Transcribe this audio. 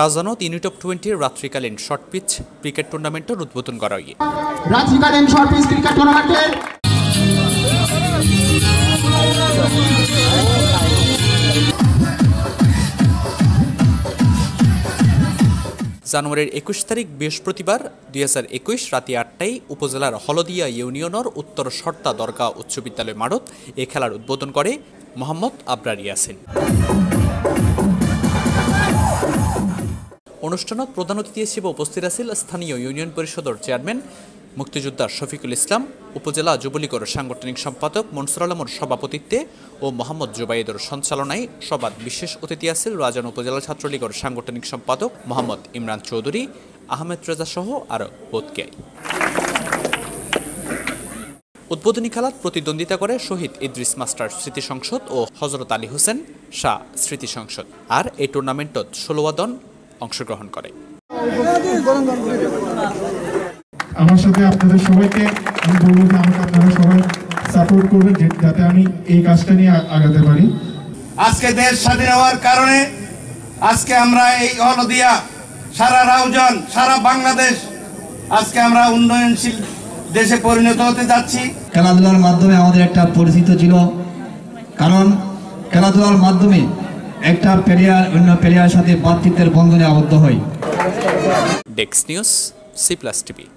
রাজধানীতে 3/20 রাত্রিকালীন short pitch cricket টুর্নামেন্টের উদ্বোধন করা হয়। রাত্রিকালীন শর্ট পিচ ক্রিকেট টুর্নামেন্টে জানুয়ারির 21 তারিখ বৃহস্পতিবার 2021 রাতে 8টায় উপজেলার হলদিয়া ইউনিয়নের উত্তর সর্তা দরগা উচ্চ বিদ্যালয় মাঠত এ খেলার উদ্বোধন করে মোহাম্মদ আবরার ইয়াসিন। অনুষ্ঠানত প্রধান অতিথি হিসেবে উপস্থিত আছেন স্থানীয় ইউনিয়ন পরিষদের চেয়ারম্যান মুক্তিযোদ্ধা শফিকুল ইসলাম, উপজেলা যুবলীগের সাংগঠনিক সম্পাদক মনসুর আলমের সভাপতিত্বে ও মোহাম্মদ জুবায়েদের সঞ্চালনায় সভাত বিশেষ অতিথি আছেন রাজান উপজেলা ছাত্রলীগের সাংগঠনিক সম্পাদক মোহাম্মদ ইমরান চৌধুরী, আহমেদ রেজা সহ আরও বোধকেই। উদ্বোধনী খেলাত প্রতিদ্বন্দ্বিতা করে শহীদ ইদ্রিস মাস্টার স্মৃতি সংসদ ও হজরত আলী হোসেন শাহ স্মৃতি সংসদ, আর এই টুর্নামেন্টত 16 দল অংশগ্রহণ করে। আমার সাথে আপনাদের সবাইকে আমি বলবো যে আমাকে আপনারা সবাই সাপোর্ট করবেন যাতে আমি এই কাজটা নিয়ে আগাতে পারি। আজকে দেশ স্বাধীন হওয়ার কারণে আজকে আমরা এই হলদিয়া সারা রাউজান সারা বাংলাদেশ আজকে আমরা উন্নয়নশীল দেশে পরিণত হতে যাচ্ছি। খেলাধুলার মাধ্যমে আমাদের একটা পরিচিত ছিল, কারণ খেলাধুলার মাধ্যমে একটা প্লেয়ার অন্য প্লেয়ারের সাথে বাতচিতের বন্ধনে আবদ্ধ হয়। ডেক্স নিউজ, সি প্লাস টিভি।